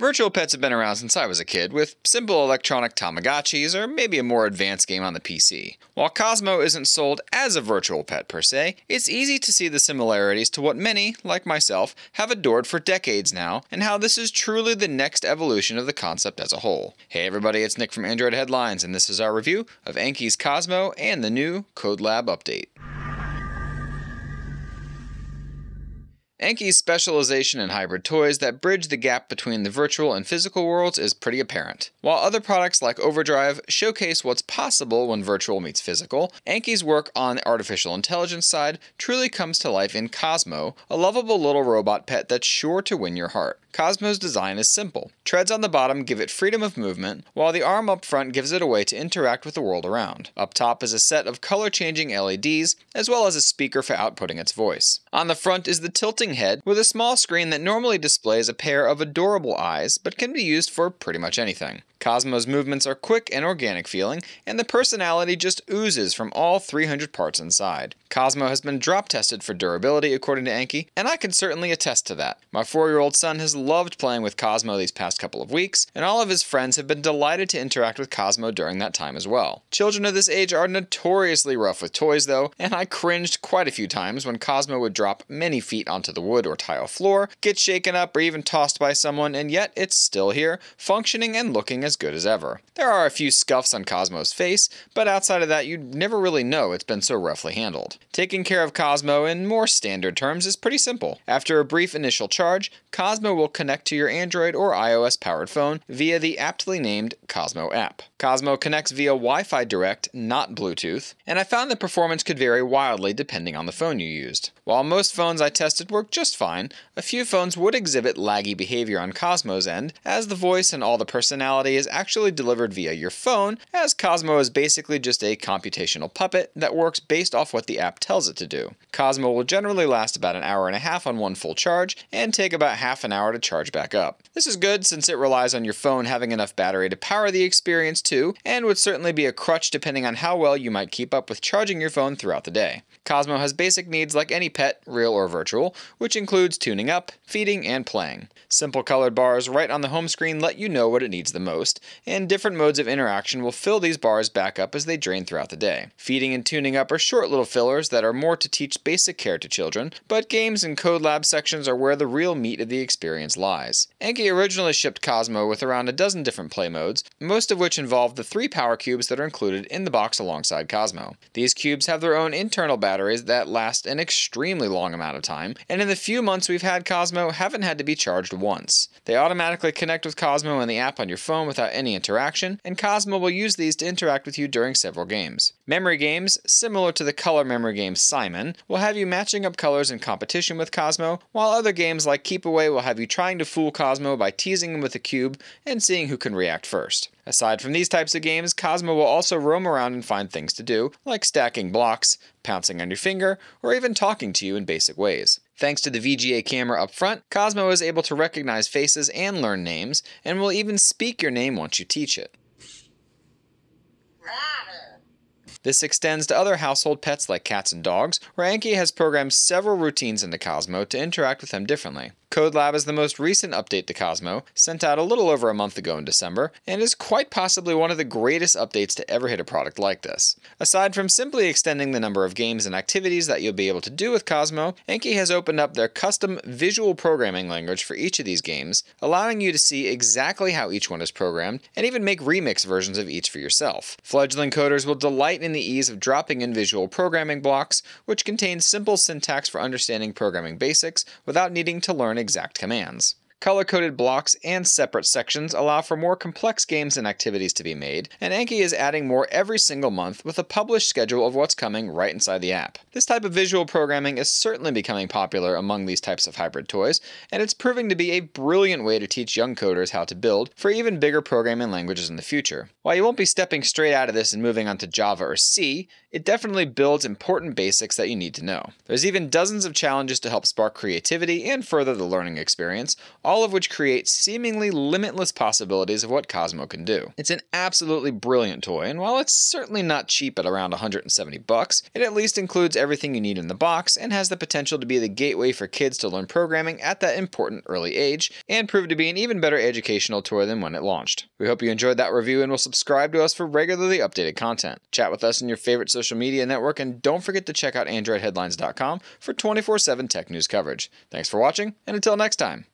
Virtual pets have been around since I was a kid, with simple electronic Tamagotchis or maybe a more advanced game on the PC. While Cosmo isn't sold as a virtual pet per se, it's easy to see the similarities to what many, like myself, have adored for decades now, and how this is truly the next evolution of the concept as a whole. Hey everybody, it's Nick from Android Headlines, and this is our review of Anki's Cosmo and the new Code Lab update. Anki's specialization in hybrid toys that bridge the gap between the virtual and physical worlds is pretty apparent. While other products like Overdrive showcase what's possible when virtual meets physical, Anki's work on the artificial intelligence side truly comes to life in Cosmo, a lovable little robot pet that's sure to win your heart. Cosmo's design is simple. Treads on the bottom give it freedom of movement, while the arm up front gives it a way to interact with the world around. Up top is a set of color-changing LEDs, as well as a speaker for outputting its voice. On the front is the tilting head, with a small screen that normally displays a pair of adorable eyes, but can be used for pretty much anything. Cosmo's movements are quick and organic feeling, and the personality just oozes from all 300 parts inside. Cosmo has been drop tested for durability according to Anki, and I can certainly attest to that. My 4-year-old son has loved playing with Cosmo these past couple of weeks, and all of his friends have been delighted to interact with Cosmo during that time as well. Children of this age are notoriously rough with toys though, and I cringed quite a few times when Cosmo would drop many feet onto the wood or tile floor, get shaken up or even tossed by someone, and yet it's still here, functioning and looking as good as ever. There are a few scuffs on Cosmo's face, but outside of that you'd never really know it's been so roughly handled. Taking care of Cosmo in more standard terms is pretty simple. After a brief initial charge, Cosmo will connect to your Android or iOS powered phone via the aptly named Cosmo app. Cosmo connects via Wi-Fi Direct, not Bluetooth, and I found that performance could vary wildly depending on the phone you used. While most phones I tested worked just fine, a few phones would exhibit laggy behavior on Cosmo's end, as the voice and all the personality is actually delivered via your phone, as Cosmo is basically just a computational puppet that works based off what the app tells it to do. Cosmo will generally last about an hour and a half on one full charge, and take about half an hour to charge back up. This is good since it relies on your phone having enough battery to power the experience too, and would certainly be a crutch depending on how well you might keep up with charging your phone throughout the day. Cosmo has basic needs like any pet, real or virtual, which includes tuning up, feeding, and playing. Simple colored bars right on the home screen let you know what it needs the most, and different modes of interaction will fill these bars back up as they drain throughout the day. Feeding and tuning up are short little fillers that are more to teach basic care to children, but games and Code Lab sections are where the real meat of the experience lies. Anki originally shipped Cosmo with around a dozen different play modes, most of which involve the 3 power cubes that are included in the box alongside Cosmo. These cubes have their own internal batteries that last an extremely long amount of time, and in the few months we've had Cosmo haven't had to be charged once. They automatically connect with Cosmo and the app on your phone without any interaction, and Cosmo will use these to interact with you during several games. Memory games, similar to the color memory game Simon, will have you matching up colors in competition with Cosmo, while other games like Keep Away will have you trying to fool Cosmo by teasing him with a cube and seeing who can react first. Aside from these types of games, Cosmo will also roam around and find things to do, like stacking blocks, pouncing on your finger, or even talking to you in basic ways. Thanks to the VGA camera up front, Cosmo is able to recognize faces and learn names, and will even speak your name once you teach it. This extends to other household pets like cats and dogs, where Anki has programmed several routines into Cosmo to interact with them differently. Code Lab is the most recent update to Cosmo, sent out a little over a month ago in December, and is quite possibly one of the greatest updates to ever hit a product like this. Aside from simply extending the number of games and activities that you'll be able to do with Cosmo, Anki has opened up their custom visual programming language for each of these games, allowing you to see exactly how each one is programmed, and even make remix versions of each for yourself. Fledgling coders will delight in the ease of dropping in visual programming blocks, which contain simple syntax for understanding programming basics without needing to learn exact commands. Color-coded blocks and separate sections allow for more complex games and activities to be made, and Anki is adding more every single month with a published schedule of what's coming right inside the app. This type of visual programming is certainly becoming popular among these types of hybrid toys, and it's proving to be a brilliant way to teach young coders how to build for even bigger programming languages in the future. While you won't be stepping straight out of this and moving on to Java or C, it definitely builds important basics that you need to know. There's even dozens of challenges to help spark creativity and further the learning experience, all of which creates seemingly limitless possibilities of what Cosmo can do. It's an absolutely brilliant toy, and while it's certainly not cheap at around $170, it at least includes everything you need in the box and has the potential to be the gateway for kids to learn programming at that important early age, and prove to be an even better educational toy than when it launched. We hope you enjoyed that review and will subscribe to us for regularly updated content. Chat with us in your favorite social media network, and don't forget to check out AndroidHeadlines.com for 24/7 tech news coverage. Thanks for watching, and until next time.